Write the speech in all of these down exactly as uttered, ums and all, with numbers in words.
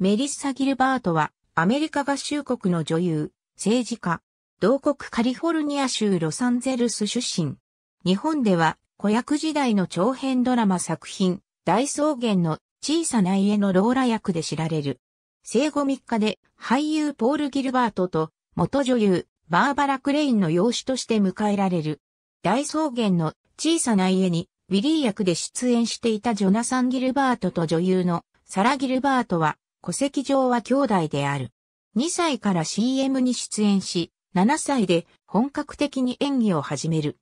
メリッサ・ギルバートは、アメリカ合衆国の女優、政治家、同国カリフォルニア州ロサンゼルス出身。日本では、子役時代の長編ドラマ作品、大草原の小さな家のローラ役で知られる。生後みっかで俳優ポール・ギルバートと元女優バーバラ・クレインの養子として迎えられる。大草原の小さな家にウィリー役で出演していたジョナサン・ギルバートと女優のサラ・ギルバートは戸籍上は兄弟である。にさいから シーエム に出演し、ななさいで本格的に演技を始める。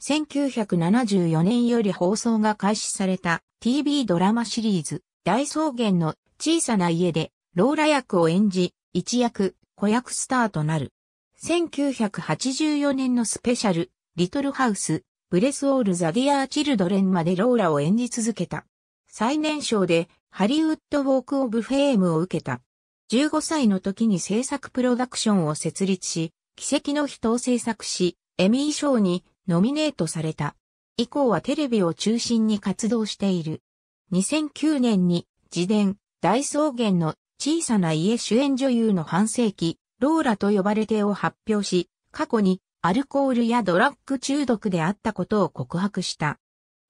せんきゅうひゃくななじゅうよねんより放送が開始された ティービー ドラマシリーズ大草原の小さな家でローラ役を演じ、一躍子役スターとなる。せんきゅうひゃくはちじゅうよねんのスペシャルリトルハウスブレスオールザディアーチルドレンまでローラを演じ続けた。最年少でハリウッドウォークオブフェームを受けた。じゅうごさいの時に制作プロダクションを設立し、奇跡の人を制作し、エミー賞にノミネートされた。以降はテレビを中心に活動している。にせんきゅうねんに自伝、大草原の小さな家主演女優の半世紀、ローラと呼ばれてを発表し、過去にアルコールやドラッグ中毒であったことを告白した。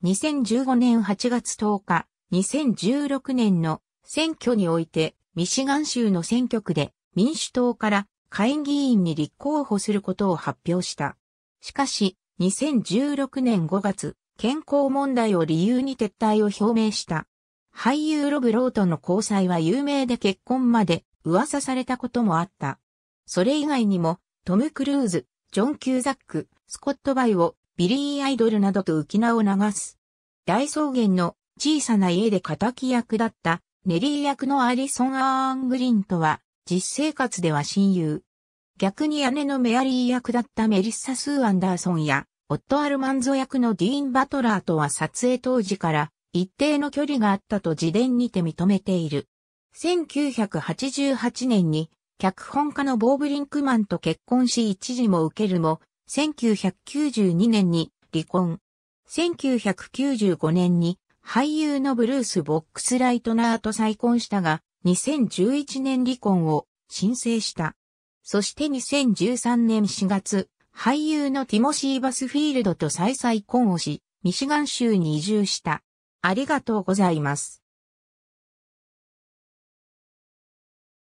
にせんじゅうごねんはちがつとおか、にせんじゅうろくねんの選挙において、ミシガン州の選挙区で民主党から下院議員に立候補することを発表した。しかし、にせんじゅうろくねんごがつ、健康問題を理由に撤退を表明した。俳優ロブ・ローとの交際は有名で結婚まで噂されたこともあった。それ以外にも、トム・クルーズ、ジョン・キューザック、スコット・バイオ、ビリー・アイドルなどと浮き名を流す。大草原の小さな家で敵役だったネリー役のアリソン・アーン・グリンとは、実生活では親友。逆に姉のメアリー役だったメリッサ・スー・アンダーソンや、オット・アルマンゾ役のディーン・バトラーとは撮影当時から一定の距離があったと自伝にて認めている。せんきゅうひゃくはちじゅうはちねんに脚本家のボー・ブリンクマンと結婚し一時も受けるも、せんきゅうひゃくきゅうじゅうにねんに離婚。せんきゅうひゃくきゅうじゅうごねんに俳優のブルース・ボックス・ライトナーと再婚したが、にせんじゅういちねん離婚を申請した。そしてにせんじゅうさんねんしがつ、俳優のティモシー・バスフィールドと再々婚をし、ミシガン州に移住した。ありがとうございます。